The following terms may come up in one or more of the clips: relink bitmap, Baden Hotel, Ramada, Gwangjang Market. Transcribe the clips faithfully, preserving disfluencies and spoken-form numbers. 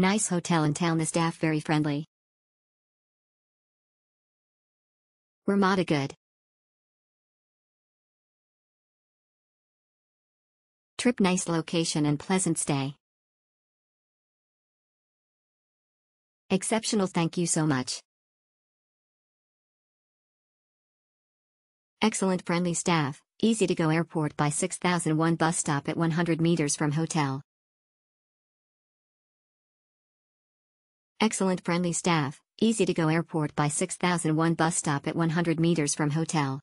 Nice hotel in town, the staff very friendly. Ramada good. Trip nice location and pleasant stay. Exceptional, thank you so much. Excellent friendly staff, easy to go airport by six thousand one bus stop at one hundred meters from hotel. Excellent friendly staff, easy to go airport by six thousand one bus stop at one hundred meters from hotel.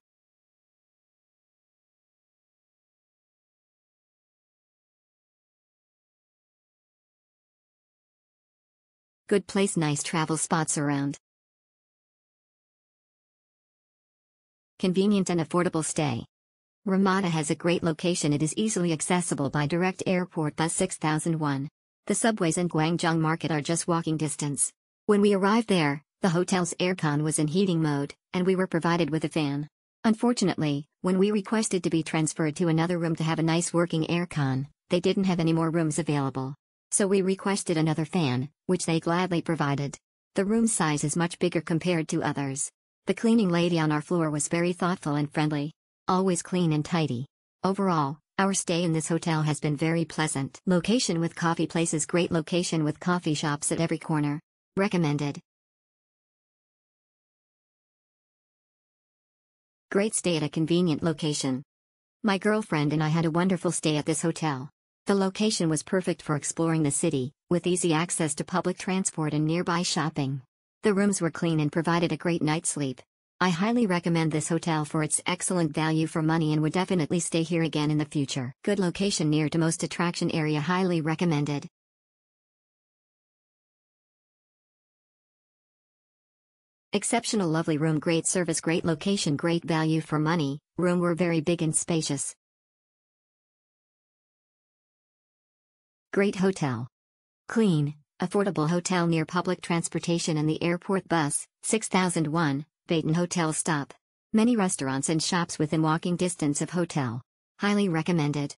Good place, nice travel spots around. Convenient and affordable stay. Ramada has a great location, it is easily accessible by direct airport bus six thousand one. The subways and Gwangjang Market are just walking distance. When we arrived there, the hotel's aircon was in heating mode, and we were provided with a fan. Unfortunately, when we requested to be transferred to another room to have a nice working aircon, they didn't have any more rooms available. So we requested another fan, which they gladly provided. The room size is much bigger compared to others. The cleaning lady on our floor was very thoughtful and friendly. Always clean and tidy. Overall, our stay in this hotel has been very pleasant. Location with coffee places, great location with coffee shops at every corner. Recommended. Great stay at a convenient location. My girlfriend and I had a wonderful stay at this hotel. The location was perfect for exploring the city, with easy access to public transport and nearby shopping. The rooms were clean and provided a great night's sleep. I highly recommend this hotel for its excellent value for money and would definitely stay here again in the future. Good location near to most attraction area, highly recommended. Exceptional lovely room, great service, great location, great value for money. Room were very big and spacious. Great hotel. Clean, affordable hotel near public transportation and the airport bus, six thousand one, Baden Hotel stop. Many restaurants and shops within walking distance of hotel. Highly recommended.